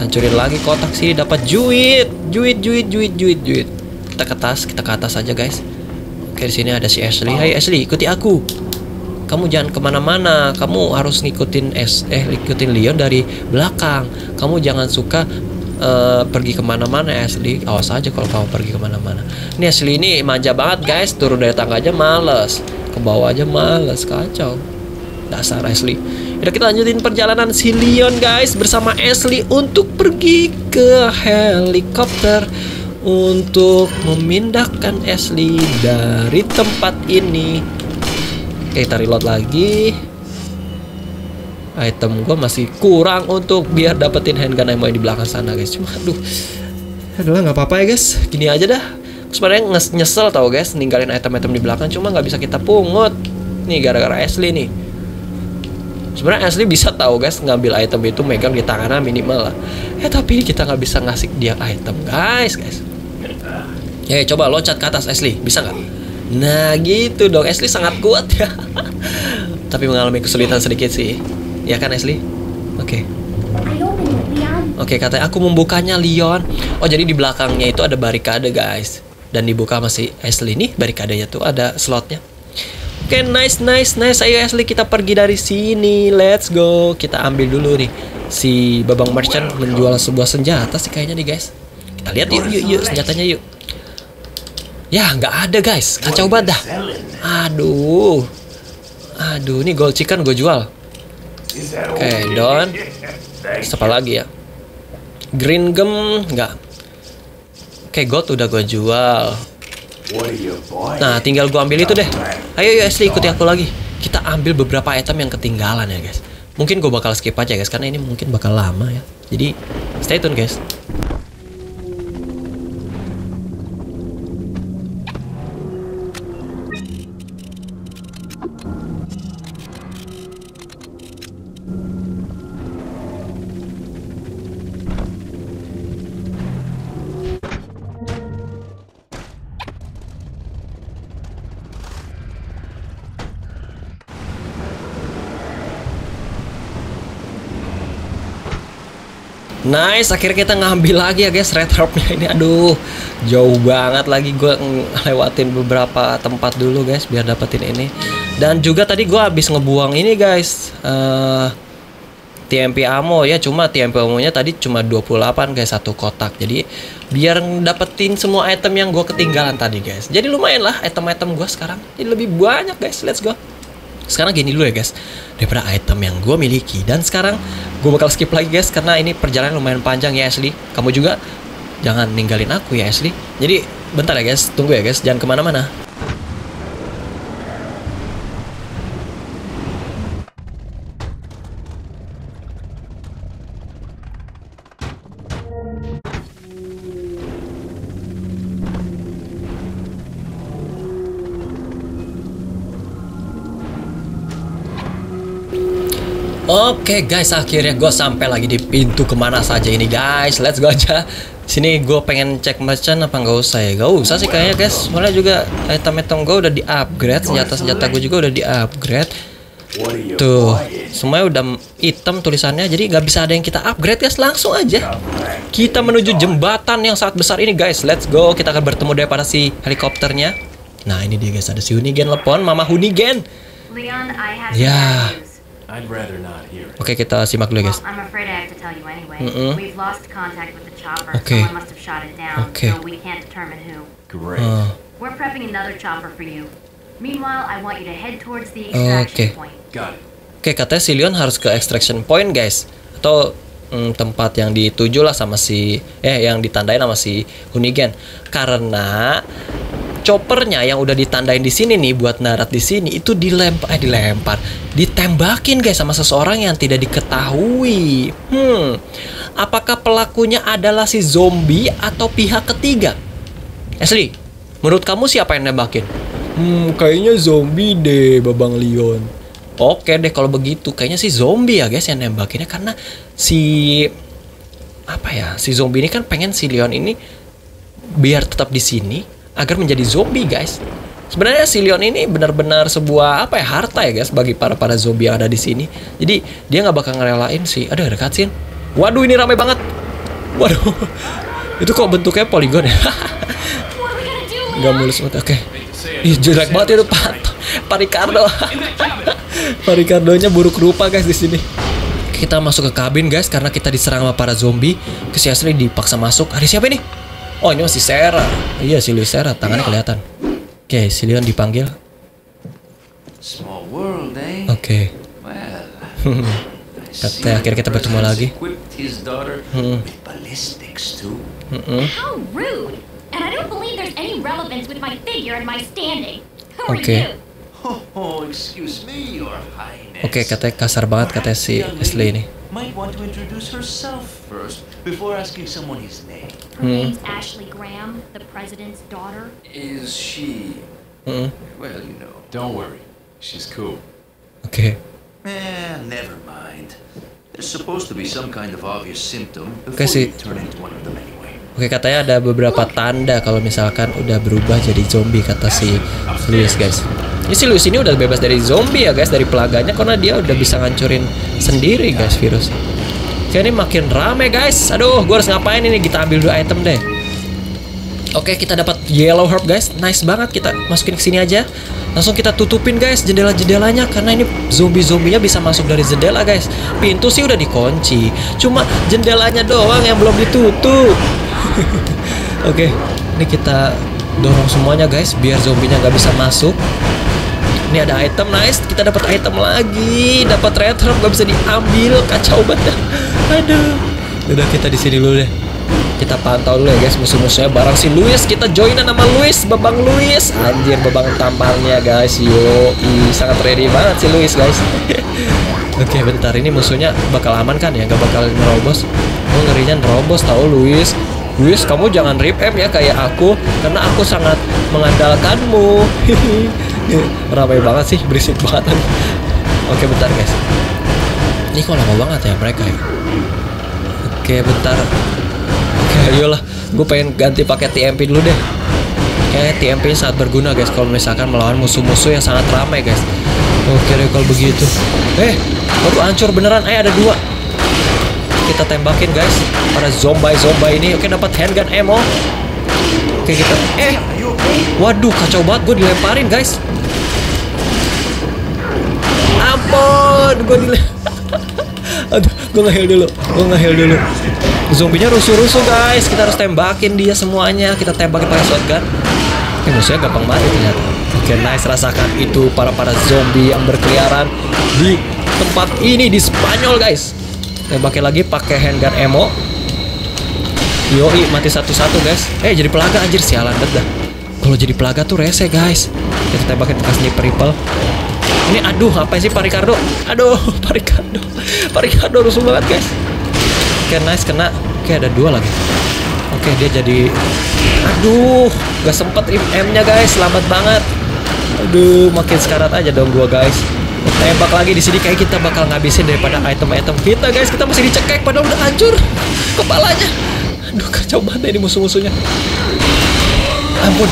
Hancurin lagi kotak sini, dapat juit. Juit, juit, juit, juit, juit. Kita ke atas, kita ke atas aja guys. Oke di sini ada si Ashley. Hai Ashley, ikuti aku. Kamu jangan kemana-mana. Kamu harus ngikutin es, eh ngikutin Leon dari belakang. Kamu jangan suka Uh, pergi kemana-mana Ashley. Awas aja kalau kamu pergi kemana-mana. Ini Ashley ini manja banget guys. Turun dari tangga aja males, ke bawah aja males, kacau. Dasar Ashley. Yaudah kita lanjutin perjalanan si Leon guys bersama Ashley untuk pergi ke helikopter untuk memindahkan Ashley dari tempat ini. Oke, kita reload lagi. Item gue masih kurang untuk biar dapetin handgun ammo di belakang sana guys. Cuma aduh, aduh nggak apa-apa ya guys. Gini aja dah. Sebenarnya nyesel tau guys, ninggalin item-item di belakang. Cuma nggak bisa kita pungut. Nih gara-gara Ashley nih. Sebenarnya Ashley bisa tau guys, ngambil item itu megang di tangannya minimal lah. Eh tapi kita nggak bisa ngasih dia item guys guys. Ya coba loncat ke atas Ashley, bisa nggak? Nah gitu dong. Ashley sangat kuat ya. Tapi mengalami kesulitan sedikit sih. Ya kan Ashley? Oke okay. Oke okay, katanya aku membukanya Leon. Oh jadi di belakangnya itu ada barikade guys. Dan dibuka masih Ashley nih. Barikadenya tuh ada slotnya. Oke okay, nice nice nice. Ayo Ashley kita pergi dari sini. Let's go. Kita ambil dulu nih. Si Babang Merchant menjual sebuah senjata sih kayaknya nih guys. Kita lihat yuk yuk yuk senjatanya yuk. Ya nggak ada guys. Kacau banget dah. Aduh. Aduh ini gold chicken gue jual. Oke, okay, Don. Siapa lagi ya? Green gem enggak. Oke, okay, gold udah gue jual. Nah, tinggal gue ambil itu deh. Ayo, ayo Ashley ikuti aku lagi. Kita kita ambil beberapa item yang ketinggalan ya guys. Mungkin gue bakal skip aja guys, karena ini mungkin bakal lama ya. Jadi stay tune guys. Nice, akhirnya kita ngambil lagi ya guys red herb-nya ini. Aduh, jauh banget lagi gue lewatin beberapa tempat dulu guys biar dapetin ini. Dan juga tadi gue habis ngebuang ini guys, uh, T M P ammo ya, cuma T M P ammo-nya tadi cuma dua puluh delapan guys, satu kotak. Jadi biar dapetin semua item yang gue ketinggalan tadi guys. Jadi lumayan lah item-item gue sekarang. Ini lebih banyak guys, let's go. Sekarang gini dulu ya guys, daripada item yang gue miliki. Dan sekarang gue bakal skip lagi guys, karena ini perjalanan lumayan panjang ya Ashley. Kamu juga jangan ninggalin aku ya Ashley. Jadi bentar ya guys, tunggu ya guys, jangan kemana-mana. Oke okay guys, akhirnya gue sampai lagi di pintu kemana saja ini guys. Let's go aja. Sini gue pengen cek merchant apa nggak usah ya? Gak usah sih kayaknya guys. Soalnya juga item-item gue udah di upgrade, senjata-senjata gue juga udah di upgrade. Tuh, semuanya udah hitam tulisannya. Jadi nggak bisa ada yang kita upgrade guys. Langsung aja kita menuju jembatan yang sangat besar ini guys. Let's go. Kita akan bertemu daripada si helikopternya. Nah ini dia guys, ada si Hunnigan telepon, Mama Hunnigan. Ya. Oke, okay, kita simak dulu guys. Oke. Oke. Oke. Oke, katanya si Leon harus ke extraction point guys, atau mm, tempat yang dituju lah sama si eh yang ditandain sama si Hunnigan, karena choppernya yang udah ditandain di sini nih buat narat di sini itu dilempar, eh, dilempar, ditembakin guys sama seseorang yang tidak diketahui. Hmm, apakah pelakunya adalah si zombie atau pihak ketiga? Ashley, menurut kamu siapa yang nembakin? Hmm, kayaknya zombie deh, Babang Leon. Oke deh kalau begitu, kayaknya si zombie ya guys yang nembakinnya, karena si apa ya, si zombie ini kan pengen si Leon ini biar tetap di sini agar menjadi zombie guys. Sebenarnya si Leon ini benar-benar sebuah apa ya, harta ya guys bagi para para zombie yang ada di sini. Jadi dia nggak bakal ngerelain sih. Ada dekat sih. Waduh ini ramai banget. Waduh. Itu kok bentuknya poligon ya. Gak mulus banget. Oke. Okay. Ih jelek banget itu Pak. Pak Ricardo. Pak Ricardonya buruk rupa guys di sini. Kita masuk ke kabin guys karena kita diserang sama para zombie. Si Ashley dipaksa masuk. Ada siapa ini? Oh ini masih Sera. Iya si Luis Sera, tangannya kelihatan. Oke okay, si Leon dipanggil. Oke okay. Kata akhirnya kita bertemu lagi. hmm. Hmm -mm. Oke okay. Oke okay, katanya kasar banget katanya si Ashley ini. Might want to introduce herself first before asking someone his name. Her name's Ashley Graham, the president's daughter. Is she? Mm-hmm. Well, you know. Don't worry, she's cool. Okay. Eh, never mind. There's supposed to be some kind of obvious symptom before you turn into one of them anyway. Oke, katanya ada beberapa tanda kalau misalkan udah berubah jadi zombie kata si Luis guys. Ini si Luis ini udah bebas dari zombie ya guys, dari pelaganya, karena dia udah bisa ngancurin sendiri guys virus. Oke ini makin rame guys. Aduh gue harus ngapain ini, kita ambil dua item deh. Oke kita dapat yellow herb guys. Nice banget, kita masukin ke sini aja. Langsung kita tutupin guys jendela-jendelanya, karena ini zombie-zombinya bisa masuk dari jendela guys. Pintu sih udah dikunci, cuma jendelanya doang yang belum ditutup. Oke ini kita dorong semuanya guys biar zombinya gak bisa masuk. Ini ada item, nice. Kita dapat item lagi, dapat red herb, gak bisa diambil, kacau banget. Aduh. Udah kita di sini dulu deh. Kita pantau dulu ya guys musuh-musuhnya. Barang si Luis, kita joinan sama Luis, Babang Luis. Anjir, Babang tampangnya guys. Yo, ih, sangat ready banget si Luis guys. Oke, bentar, ini musuhnya bakal aman kan ya? Gak bakal nerobos. Oh, ngerinya nerobos tau Luis. Luis, kamu jangan rip M ya kayak aku, karena aku sangat mengandalkanmu. Ramai banget sih, berisik banget. Oke, bentar guys. Ini kok lama banget ya mereka ya. Oke, bentar. Ayolah, gue pengen ganti pakai T M P dulu deh. Kayaknya T M P sangat berguna guys kalau misalkan melawan musuh-musuh yang sangat ramai guys. Oke deh kalau begitu. Eh, baru hancur beneran. Eh, ada dua. Kita tembakin guys para zombie-zombie ini. Oke, dapat handgun ammo. Oke, kita eh waduh, kacau banget, gue dilemparin guys. Ampun, gue dilempar. Aduh, gue nge-heal dulu. Gue nge-heal dulu. Zombinya rusuh-rusuh guys. Kita harus tembakin dia semuanya. Kita tembakin pakai shotgun. Ini musuhnya gampang banget ternyata. Oke, nice, rasakan itu para-para zombie yang berkeliaran di tempat ini di Spanyol guys. Tembakin lagi pakai handgun ammo. Yoi, mati satu-satu guys. Eh, jadi pelaga anjir, sialan banget dah. Kalau jadi pelaga tuh rese guys. Kita tembakin pakai sniper rifle. Ini aduh, apa sih Pak Ricardo? Aduh, Pak Ricardo. Pak Ricardo rusuh banget, guys. Oke, nice, kena. Oke, ada dua lagi. Oke, dia jadi aduh, gak sempet M-nya, guys. Lambat banget. Aduh, makin sekarat aja dong gua, guys. Tembak lagi di sini, kayak kita bakal ngabisin daripada item-item kita, guys. Kita masih dicekek padahal udah hancur kepalanya. Aduh, kacau banget ini musuh-musuhnya. Ampun.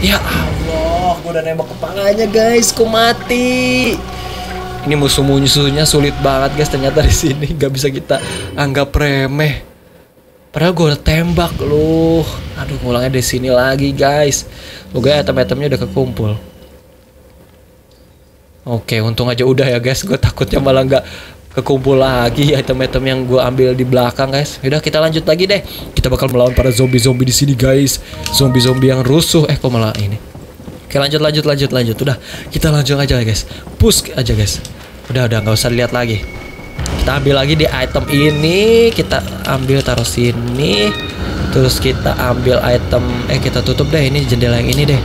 Ya Allah, gue udah nembak kepalanya guys, kok mati. Ini musuh-musuhnya sulit banget guys, ternyata di sini nggak bisa kita anggap remeh. Padahal gue udah tembak loh. Aduh, ngulangnya di sini lagi guys. Semoga item-itemnya udah kekumpul. Oke, untung aja udah ya guys. Gue takutnya malah nggak kekumpul lagi item-item yang gue ambil di belakang guys. Udah, kita lanjut lagi deh. Kita bakal melawan para zombie-zombie di sini guys. Zombie-zombie yang rusuh. Eh, kok malah ini. Oke, lanjut, lanjut, lanjut, lanjut. Udah, kita lanjut aja guys. Push aja guys. Udah, udah, nggak usah lihat lagi. Kita ambil lagi di item ini. Kita ambil taruh sini. Terus kita ambil item. Eh, kita tutup deh ini jendela yang ini deh.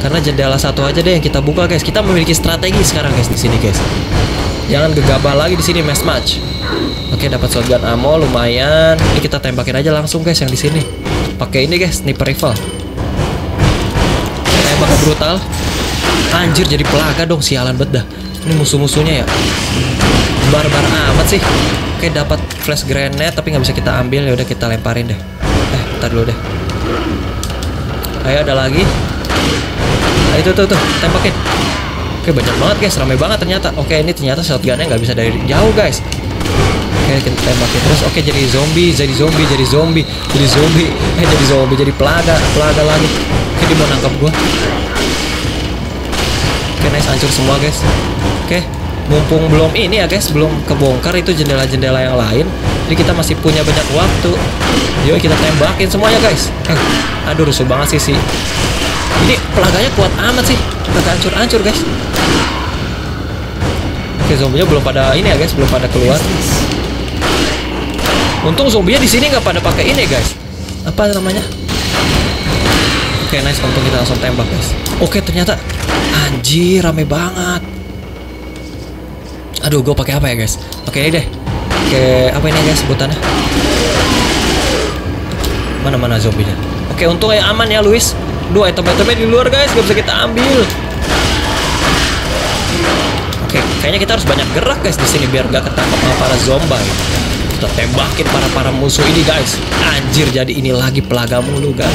Karena jendela satu aja deh yang kita buka guys. Kita memiliki strategi sekarang guys di sini guys. Jangan gegabah lagi di sini MassMuch. Oke, dapat shotgun ammo lumayan. Ini kita tembakin aja langsung guys yang di sini. Pakai ini guys, sniper rifle. Tembak brutal. Anjir, jadi pelaga dong, sialan bet dah. Ini musuh-musuhnya ya. Barbar amat sih. Oke, dapat flash grenade tapi nggak bisa kita ambil. Ya udah, kita lemparin deh. Eh, bentar dulu deh. Ayo, ada lagi. Nah, itu tuh tuh, tembakin. Oke, banyak banget guys, ramai banget ternyata. Oke, ini ternyata shotgunnya nggak bisa dari jauh guys. Oke, kita tembakin terus. Oke, jadi zombie, jadi zombie, jadi zombie, jadi zombie, eh jadi zombie, jadi pelaga, pelaga lagi. Oke, dia mau nangkap gua. Oke, nice, hancur semua guys. Oke, mumpung belum ini ya guys, belum kebongkar itu jendela-jendela yang lain. Jadi kita masih punya banyak waktu. Yuk, kita tembakin semuanya guys. Eh, aduh, rusuh banget sih sih. Ini pelaganya kuat amat sih. Agak hancur-hancur guys. Oke, zombinya belum pada ini ya guys, belum pada keluar. Untung zombinya di sini nggak pada pakai ini guys. Apa namanya? Oke, nice, untung kita langsung tembak guys. Oke, ternyata anjir rame banget. Aduh, gue pakai apa ya guys? Pakai ini deh. Oke, apa ini guys sebutannya? Mana-mana zombinya. Oke, untung ya aman ya Luis. Dua item-itemnya di luar guys, gak bisa kita ambil. Oke, kayaknya kita harus banyak gerak guys di sini biar gak ketangkap sama para zombie. Kita tembakin para para musuh ini guys. Anjir, jadi ini lagi pelaga mulu guys.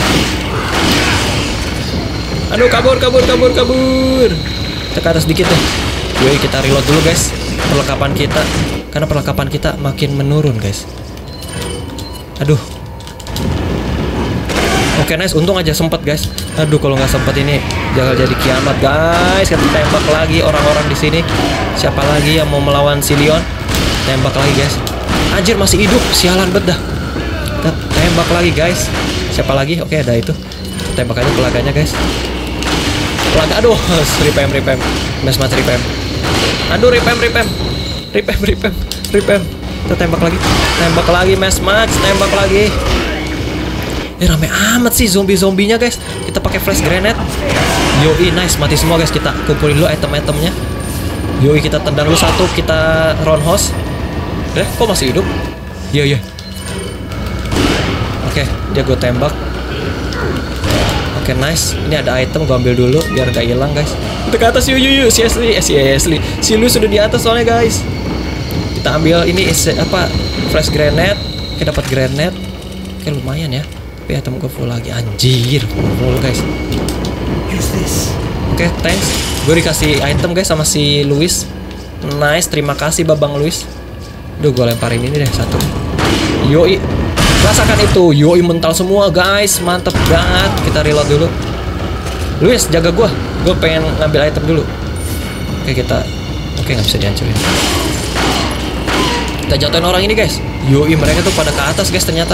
Aduh, kabur, kabur, kabur, kabur. Kita ke atas dikit deh. Yoi, kita reload dulu guys perlengkapan kita, karena perlengkapan kita makin menurun guys. Aduh. Oke, nice, untung aja sempat guys. Aduh, kalau nggak sempat ini bakal jadi kiamat guys. Kita tembak lagi orang-orang di sini. Siapa lagi yang mau melawan si Leon? Tembak lagi guys. Anjir, masih hidup, sialan bet dah. Kita tembak lagi guys. Siapa lagi? Oke, ada itu. Tembak aja pelaganya guys. Pelaga, aduh, repem repem. MassMuch repem. Aduh, repem repem. Repem repem. Repem. Kita tembak lagi, tembak lagi MassMuch, tembak lagi. Ini rame amat sih zombie-zombinya guys. Kita pakai flash grenade. Yoi, nice, mati semua guys. Kita kumpulin dulu item-itemnya. Yoi, kita tendang dulu satu, kita roundhouse. Eh, kok masih hidup? Iya, yeah, iya yeah. Oke, okay, dia gue tembak. Oke, okay, nice. Ini ada item, gue ambil dulu biar gak hilang guys. Kita ke atas, yuk, yuk, yuk. Si Ashley, eh, si Ashley, si Lu sudah di atas soalnya guys. Kita ambil ini isi, apa, flash grenade. Oke, okay, dapat grenade. Oke, okay, lumayan ya. Tapi item gue full lagi, anjir, full guys. Oke, okay, thanks. Gue dikasih item guys sama si Luis. Nice, terima kasih Babang Luis. Duh, gue lemparin ini deh satu. Yoi, rasakan itu. Yoi, mental semua guys, mantep banget. Kita reload dulu. Luis, jaga gua, gue pengen ngambil item dulu. Oke, kita oke nggak bisa dihancurin. Kita jatuhin orang ini guys. Yoi, mereka tuh pada ke atas guys ternyata.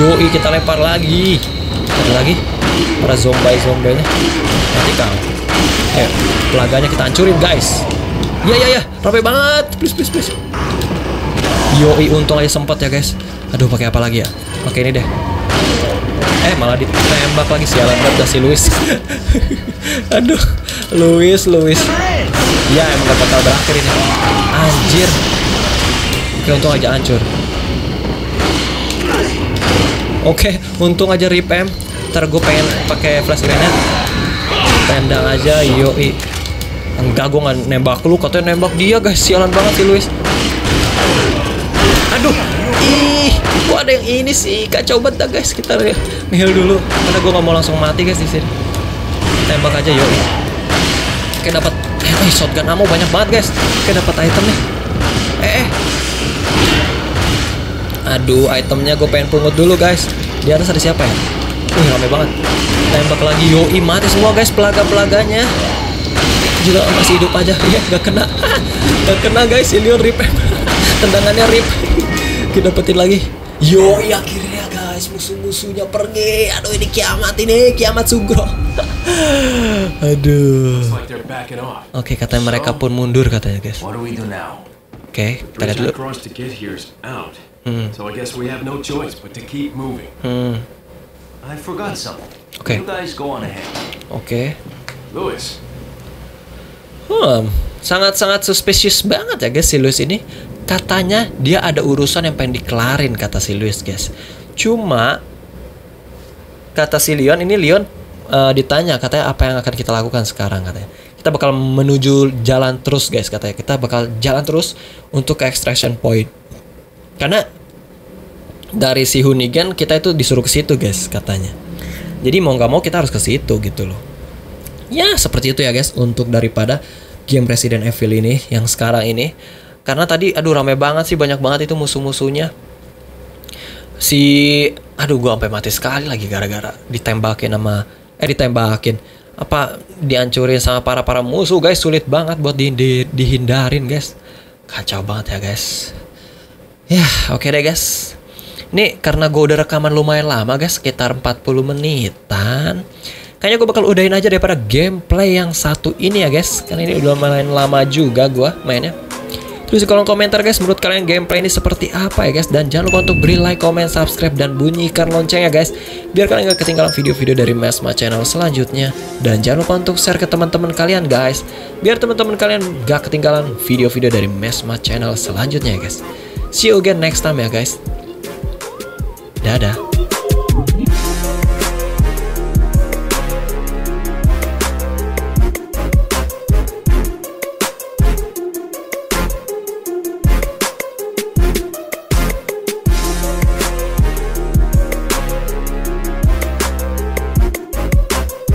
Yoi, kita lempar lagi. Ada lagi para zombie-zombienya. Nanti kang eh pelaganya kita hancurin guys. Ya ya ya, rame banget. Please please please. Yoi, untung aja sempat ya guys. Aduh, pakai apa lagi ya? Pakai ini deh. Eh, malah ditembak lagi, sialan banget si Luis. Aduh, Luis, Luis. Ya, emang gak bakal berakhir ini. Anjir. Oke, untung aja hancur. Oke, untung aja rip em. Ntar gue pengen pakai flash grenade. Tendang aja, yoi. Enggak, gue gak nembak lu. Katanya nembak dia guys, sialan banget si Luis. Aduh, ih, kok ada yang ini sih? Kacau banget guys, kita nihil dulu karena gue nggak mau langsung mati guys di sini. Tembak aja yuk. Oke, dapat eh, shotgun ammo banyak banget guys. Oke, dapat item nih. Eh, eh. Aduh, itemnya gue pengen pungut dulu guys. Di atas ada siapa ya? Wih, rame banget. Tembak lagi, yoi, mati semua guys pelaga-pelaganya. Gila, masih hidup aja. Ya, gak kena. Gak kena guys, Leon rip. Tendangannya rip. Kita dapetin lagi. Yoi, akhirnya guys, musuh-musuhnya pergi. Aduh, ini kiamat ini, kiamat sugro. Aduh. Oke, okay, katanya mereka pun mundur katanya guys. Oke, okay, kita lihat dulu. Hmm. Hmm. Oke. Okay. Oke. Okay. Hmm, sangat-sangat suspicious banget ya guys si Luis ini. Katanya dia ada urusan yang pengen dikelarin kata si Luis guys. Cuma kata si Leon ini, Leon uh, ditanya katanya apa yang akan kita lakukan sekarang katanya. Kita bakal menuju jalan terus guys katanya. Kita bakal jalan terus untuk ke extraction point. Karena dari si Hunnigan kita itu disuruh ke situ guys katanya. Jadi mau nggak mau kita harus ke situ gitu loh. Ya seperti itu ya guys untuk daripada game Resident Evil ini yang sekarang ini. Karena tadi aduh rame banget sih, banyak banget itu musuh-musuhnya. Si aduh gua sampai mati sekali lagi gara-gara ditembakin sama eh ditembakin apa dihancurin sama para-para musuh guys. Sulit banget buat di, di, dihindarin guys. Kacau banget ya guys. Ya, oke okay deh guys. Ini karena gua udah rekaman lumayan lama guys, sekitar empat puluh menitan. Kayaknya gua bakal udahin aja daripada gameplay yang satu ini ya guys. Karena ini udah lumayan lama juga gua mainnya. Tulis di kolom komentar guys, menurut kalian gameplay ini seperti apa ya guys. Dan jangan lupa untuk beri like, comment, subscribe, dan bunyikan loncengnya guys, biar kalian gak ketinggalan video-video dari MassMuch Channel selanjutnya. Dan jangan lupa untuk share ke teman-teman kalian guys, biar teman-teman kalian gak ketinggalan video-video dari MassMuch Channel selanjutnya ya guys. See you again next time ya guys. Dadah.